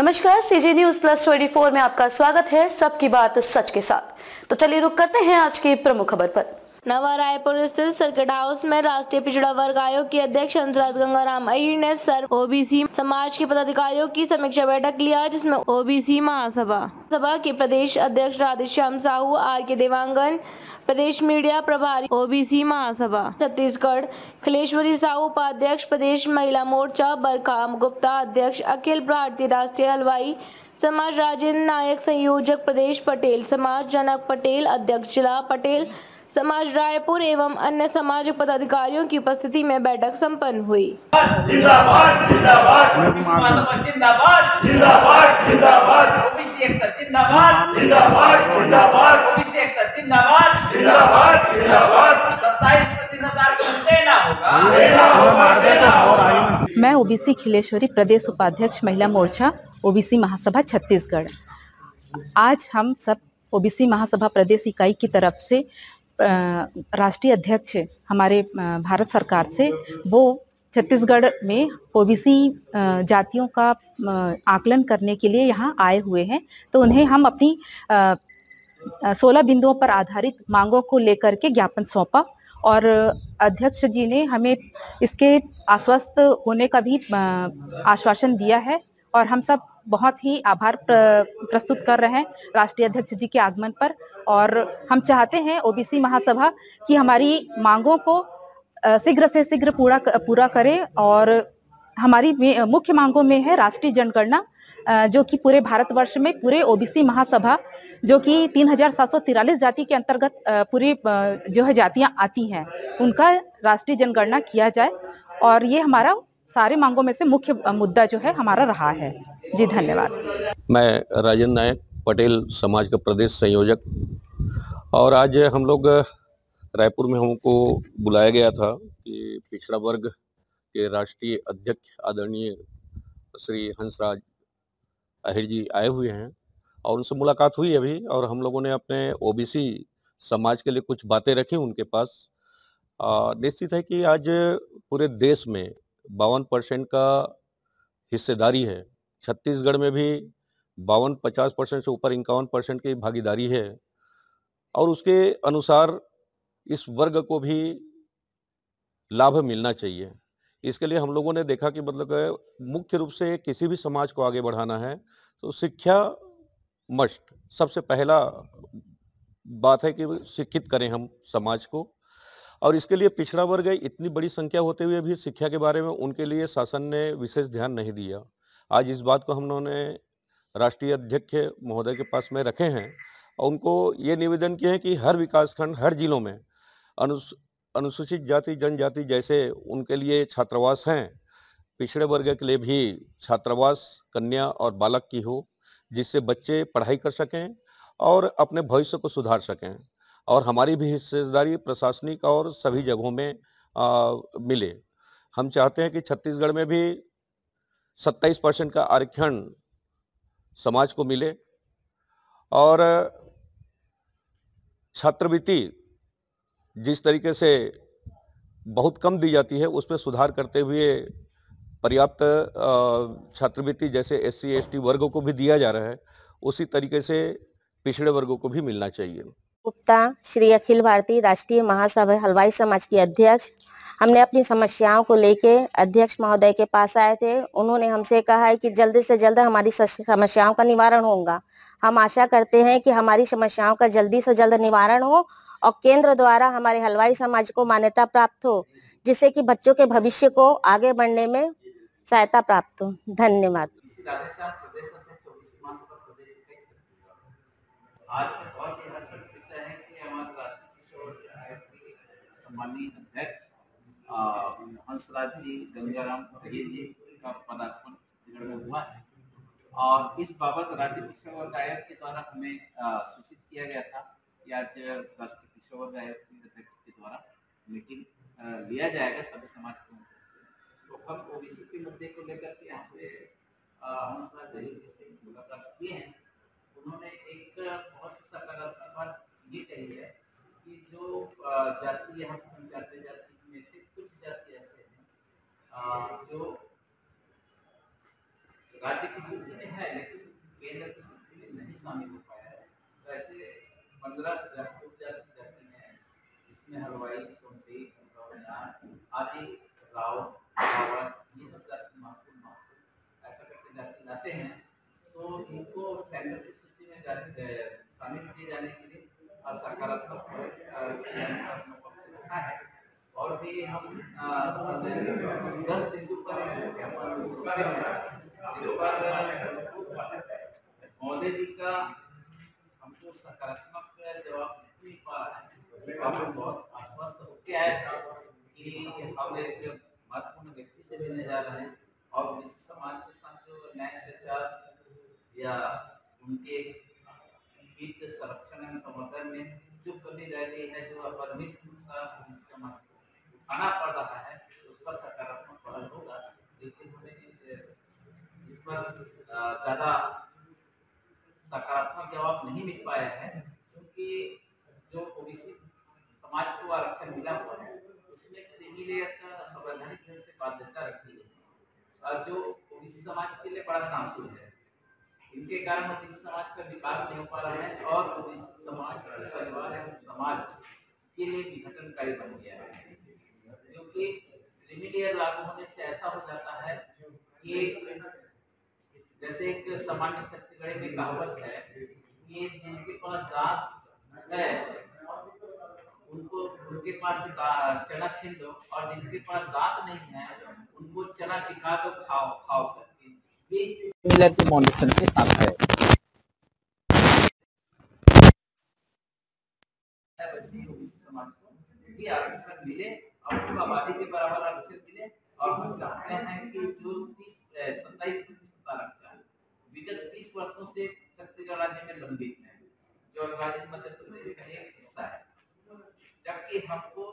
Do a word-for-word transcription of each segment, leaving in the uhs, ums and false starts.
नमस्कार, CG news plus चौबीस में आपका स्वागत है सबकी बात सच के साथ। तो चलिए रुक करते हैं आज की प्रमुख खबर पर। नवा रायपुर स्थित सर्किट हाउस में राष्ट्रीय पिछड़ा वर्ग आयोग के अध्यक्ष हंसराज गंगाराम अहिर ने सर्व ओबीसी समाज के पदाधिकारियों की समीक्षा बैठक लिया, जिसमें ओबीसी महासभा सभा के प्रदेश अध्यक्ष राधेश्याम साहू, आर के देवांगन प्रदेश मीडिया प्रभारी ओबीसी महासभा छत्तीसगढ़, खिलेश्वरी साहू उपाध्यक्ष प्रदेश महिला मोर्चा, बरखा गुप्ता अध्यक्ष अखिल भारतीय राष्ट्रीय हलवाई समाज, राजे नायक संयोजक प्रदेश पटेल समाज, जनक पटेल अध्यक्ष जिला पटेल समाज रायपुर एवं अन्य सामाजिक पदाधिकारियों की उपस्थिति में बैठक संपन्न हुई। जिंदाबाद जिंदाबाद जिंदाबाद जिंदाबाद जिंदाबाद जिंदाबाद जिंदाबाद जिंदाबाद जिंदाबाद सत्ताईस प्रतिशत देना होगा देना होगा देना होगा। मैं ओबीसी खिलेश्वरी प्रदेश उपाध्यक्ष महिला मोर्चा ओबीसी महासभा छत्तीसगढ़। आज हम सब ओबीसी महासभा प्रदेश इकाई की तरफ से राष्ट्रीय अध्यक्ष हमारे भारत सरकार से वो छत्तीसगढ़ में ओबीसी जातियों का आकलन करने के लिए यहाँ आए हुए हैं। तो उन्हें हम अपनी सोलह बिंदुओं पर आधारित मांगों को लेकर के ज्ञापन सौंपा और अध्यक्ष जी ने हमें इसके आश्वस्त होने का भी आश्वासन दिया है और हम सब बहुत ही आभार प्रस्तुत कर रहे हैं राष्ट्रीय अध्यक्ष जी के आगमन पर। और हम चाहते हैं ओबीसी महासभा कि हमारी मांगों को शीघ्र से शीघ्र पूरा पूरा करे। और हमारी मुख्य मांगों में है राष्ट्रीय जनगणना, जो कि पूरे भारतवर्ष में पूरे ओबीसी महासभा जो कि तीन हजार सात सौ तिरालीस जाति के अंतर्गत पूरी जो है जातियां आती हैं उनका राष्ट्रीय जनगणना किया जाए। और ये हमारा सारे मांगों में से मुख्य मुद्दा जो है हमारा रहा है जी। धन्यवाद। मैं राजेंद्र नायक पटेल समाज का प्रदेश संयोजक, और आज हम लोग रायपुर में हमको बुलाया गया था कि पिछड़ा वर्ग के राष्ट्रीय अध्यक्ष आदरणीय श्री हंसराज अहिर जी आए हुए हैं और उनसे मुलाकात हुई अभी, और हम लोगों ने अपने ओबीसी समाज के लिए कुछ बातें रखी उनके पास। निश्चित है कि आज पूरे देश में बावन परसेंट का हिस्सेदारी है, छत्तीसगढ़ में भी बावन पचास परसेंट से ऊपर इक्यावन परसेंट की भागीदारी है, और उसके अनुसार इस वर्ग को भी लाभ मिलना चाहिए। इसके लिए हम लोगों ने देखा कि मतलब मुख्य रूप से किसी भी समाज को आगे बढ़ाना है तो शिक्षा मस्ट, सबसे पहला बात है कि शिक्षित करें हम समाज को। और इसके लिए पिछड़ा वर्ग इतनी बड़ी संख्या होते हुए भी शिक्षा के बारे में उनके लिए शासन ने विशेष ध्यान नहीं दिया। आज इस बात को हम लोगों ने राष्ट्रीय अध्यक्ष महोदय के पास में रखे हैं और उनको ये निवेदन किए हैं कि हर विकासखंड हर जिलों में अनुस अनुसूचित जाति जनजाति जैसे उनके लिए छात्रावास हैं, पिछड़े वर्ग के लिए भी छात्रावास कन्या और बालक की हो, जिससे बच्चे पढ़ाई कर सकें और अपने भविष्य को सुधार सकें, और हमारी भी हिस्सेदारी प्रशासनिक और सभी जगहों में आ, मिले। हम चाहते हैं कि छत्तीसगढ़ में भी सत्ताईस परसेंट का आरक्षण समाज को मिले और छात्रवृत्ति जिस तरीके से बहुत कम दी जाती है उसमें सुधार करते हुए पर्याप्त छात्रवृत्ति जैसे एस सी एस टी वर्गों को भी दिया जा रहा है, उसी तरीके से पिछड़े वर्गों को भी मिलना चाहिए। गुप्ता श्री अखिल भारतीय राष्ट्रीय महासभा हलवाई समाज के अध्यक्ष, हमने अपनी समस्याओं को लेके अध्यक्ष महोदय के पास आए थे। उन्होंने हमसे कहा है कि जल्द से जल्द हमारी समस्याओं का निवारण होगा। हम आशा करते हैं कि हमारी समस्याओं का जल्दी से जल्द निवारण हो और केंद्र द्वारा हमारे हलवाई समाज को मान्यता प्राप्त हो, जिससे कि बच्चों के भविष्य को आगे बढ़ने में सहायता प्राप्त हो। धन्यवाद। हंसराज जी गंगाराम अहिर जी का पदार्पण छत्तीसगढ़ में हुआ है और इस बाबत राज्य पिछड़ा वर्ग आयोग के द्वारा हमें सूचित किया गया था कि आज राष्ट्रीय पिछड़ा वर्ग आयोग के अध्यक्ष के द्वारा मीटिंग लिया जाएगा सभी समाज को। तो हम ओबीसी के मुद्दे को लेकर के यहाँ पे हंसराज अहिर जी से मुलाकात किए हैं। उन्होंने एक बहुत सकारात्मक बात ये कही है कि जो जाति यहाँ पंचायत जाति में से कुछ जाति ऐसे हैं जो राज्य की सूची में है पंद्रह जख्मों की जख्मी है, इसमें हलवाई, सोमती, आदि राव, ये सब जाति महत्वपूर्ण महत्वपूर्ण ऐसा करके जाति लाते हैं। तो इनको सेंटर की सूची में शामिल किए जाने के लिए सकारात्मक रखा है। और भी हम दस बिंदु पर मोदी जी का हमको सकारात्मक जवाब नहीं पा रहा है। हम बहुत आश्वस्त होके आए थे कि हम एक महत्वपूर्ण व्यक्ति से मिलने जा रहे हैं और इस समाज के साथ जो न्याय प्रचार या उनके हित संरक्षण एवं समर्थन में जो कमी रह गई है, जो अपरिमित समाज को उठाना पड़ रहा है, उस पर सकारात्मक पहल होगा। लेकिन हमें इस पर ज़्यादा सकारात्मक जवाब नहीं मिल पाया है, क्योंकि जो ओबीसी समाज को आरक्षण मिला हुआ है उसमें क्रीमी लेयर का संवैधानिक ढंग से बाध्यता रखी है और जो ओबीसी समाज के लिए बड़ा नामसूर है। इनके कारण ओबीसी समाज का विकास नहीं हो पा रहा है और ओबीसी समाज परिवार एवं समाज के लिए विघटनकारी बन गया है, क्योंकि क्रीमी लेयर लागू होने से ऐसा हो जाता है कि जैसे एक सामान्य छत्तीसगढ़ी में कहावत है कि जिनके पास दांत है उनको उनके पास चना छीन दो और जिनके पास दांत नहीं है उनको चना दिखा दो खाओ खाओ करके मॉडरेशन के साथ है। समाज को आरक्षण मिले और आबादी के बराबर आरक्षण मिले और हम चाहते हैं कि जो सत्ताईस प्रतिशत आरक्षण विगत तीस वर्षों से छत्तीसगढ़ राज्य में लंबित है, जो विभाजित मध्य प्रदेश का एक हिस्सा है, जबकि हमको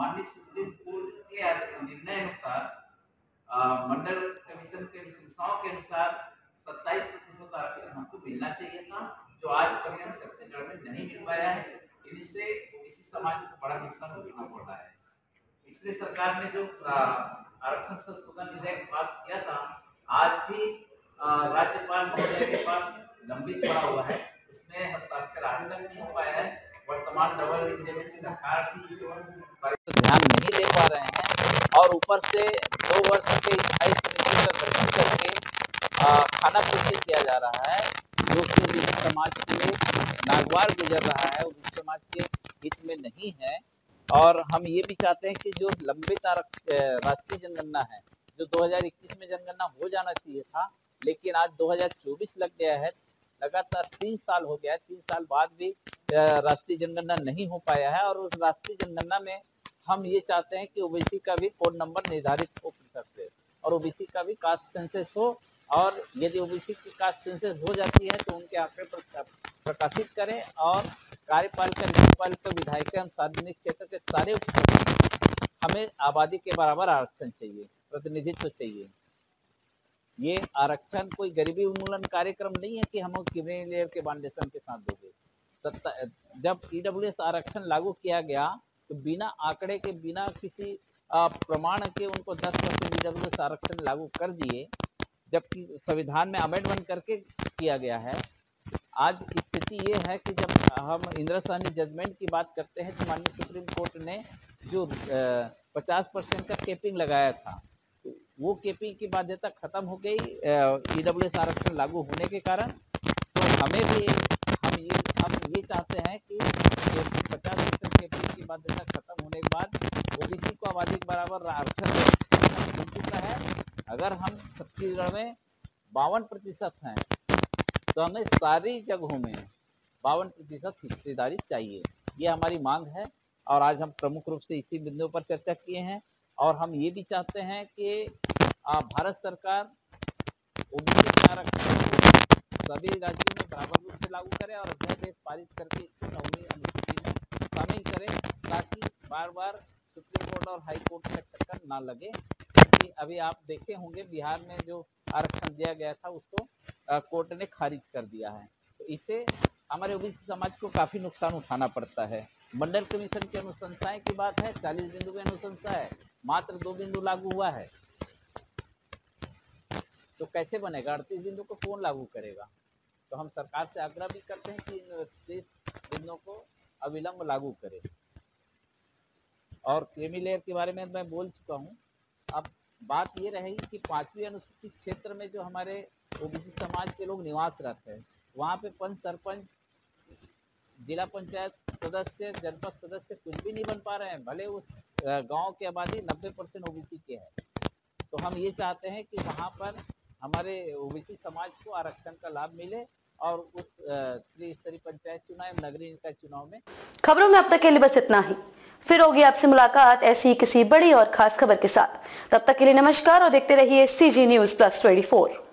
माननीय सुप्रीम कोर्ट के निर्णय अनुसार मंडल कमीशन के संस्थाओं के अनुसार सत्ताईस प्रतिशत आरक्षण हमको मिलना चाहिए था, जो आज पर्यंत छत्तीसगढ़ में नहीं मिल पाया है। इससे इसी समाज को बड़ा नुकसान उठाना पड़ रहा है। इसलिए सरकार ने जो आरक्षण संशोधन विधेयक पास किया था आज भी राज्यपाल महोदय के पास लंबित पड़ा हुआ है, उसमें हस्ताक्षर आज तक नहीं हो पाया है। वर्तमान डबल इंजन की सरकार भी ध्यान नहीं दे पा रहे हैं और ऊपर से दो वर्ष के स्थायी समिति का गठन करके खाना पूर्ति किया जा रहा है, जो कि ओबीसी समाज के लिए नागवार गुजर रहा है, ओबीसी समाज के हित में नहीं है। और हम ये भी चाहते हैं कि जो लंबित राष्ट्रीय जनगणना है, जो दो हज़ार इक्कीस में जनगणना हो जाना चाहिए था, लेकिन आज दो हज़ार चौबीस लग गया है, लगातार तीन साल हो गया है, तीन साल बाद भी राष्ट्रीय जनगणना नहीं हो पाया है। और उस राष्ट्रीय जनगणना में हम ये चाहते हैं कि ओबीसी का भी कोड नंबर निर्धारित हो सकते और ओबीसी का भी कास्ट सेंसस हो, और यदि ओबीसी की कास्ट सेंसस हो जाती है तो उनके आंकड़े प्रकाशित करें और कार्यपालिका, न्यायपालिका, विधायिका एवं सार्वजनिक क्षेत्र के सारे हमें आबादी के बराबर आरक्षण चाहिए, प्रतिनिधित्व चाहिए। ये आरक्षण कोई गरीबी उन्मूलन कार्यक्रम नहीं है कि हम क्रीमी लेयर के बांडेशन के साथ दोगे। सत्ता जब ईडब्ल्यूएस आरक्षण लागू किया गया तो बिना आंकड़े के, बिना किसी प्रमाण के उनको दस परसेंट ईडब्ल्यूएस आरक्षण लागू कर दिए, जबकि संविधान में अमेंडमेंट करके किया गया है। आज स्थिति ये है कि जब हम इंदिरा साहनी जजमेंट की बात करते हैं तो माननीय सुप्रीम कोर्ट ने जो पचास परसेंट का कैपिंग लगाया था, वो कैपिंग की बाध्यता खत्म हो गई ईडब्ल्यूएस आरक्षण लागू होने के कारण। तो हमें भी हम ये हम ये चाहते हैं कि पचास परसेंट कैपिंग की बाध्यता खत्म होने के बाद ओबीसी को आबादी के बराबर आरक्षण मिल चुका है। अगर हम छत्तीसगढ़ में बावन प्रतिशत हैं तो हमें सारी जगहों में बावन प्रतिशत हिस्सेदारी चाहिए, ये हमारी मांग है। और आज हम प्रमुख रूप से इसी बिंदु पर चर्चा किए हैं। और हम ये भी चाहते हैं कि भारत सरकार ओबीसी आरक्षण सभी राज्यों में बराबर रूप से लागू करें और अध्यादेश पारित करके इसको नौवीं अनुसूची में शामिल करें, ताकि बार बार सुप्रीम कोर्ट और हाई कोर्ट का चक्कर ना लगे। क्योंकि अभी आप देखे होंगे बिहार में जो आरक्षण दिया गया था उसको आ, कोर्ट ने खारिज कर दिया है, तो इससे हमारे ओबीसी समाज को काफ़ी नुकसान उठाना पड़ता है। मंडल कमीशन की अनुशंसाएं की बात है, चालीस बिंदु की अनुशंसा है, मात्र दो बिंदु लागू हुआ है, तो कैसे बनेगा? अड़तीस बिंदु को कौन लागू करेगा? तो हम सरकार से आग्रह भी करते हैं कि शेष बिंदुओं को अविलंब लागू करें। और क्रीमी लेयर के बारे में मैं बोल चुका हूँ। अब बात ये रहेगी कि पांचवी अनुसूचित क्षेत्र में जो हमारे ओबीसी समाज के लोग निवासरत हैं, वहाँ पे पंच, सरपंच, जिला पंचायत सदस्य, जनपद सदस्य कुछ भी नहीं बन पा रहे हैं। भले उस गांव की आबादी नब्बे परसेंट ओबीसी के है, तो हम ये चाहते हैं कि वहाँ पर हमारे ओबीसी समाज को आरक्षण का लाभ मिले और उस त्रिस्तरीय पंचायत चुनाव, नगरीय निकाय चुनाव में। खबरों में अब तक के लिए बस इतना ही। फिर होगी आपसे मुलाकात ऐसी ही किसी बड़ी और खास खबर के साथ। तब तक के लिए नमस्कार और देखते रहिए सीजी न्यूज प्लस चौबीस।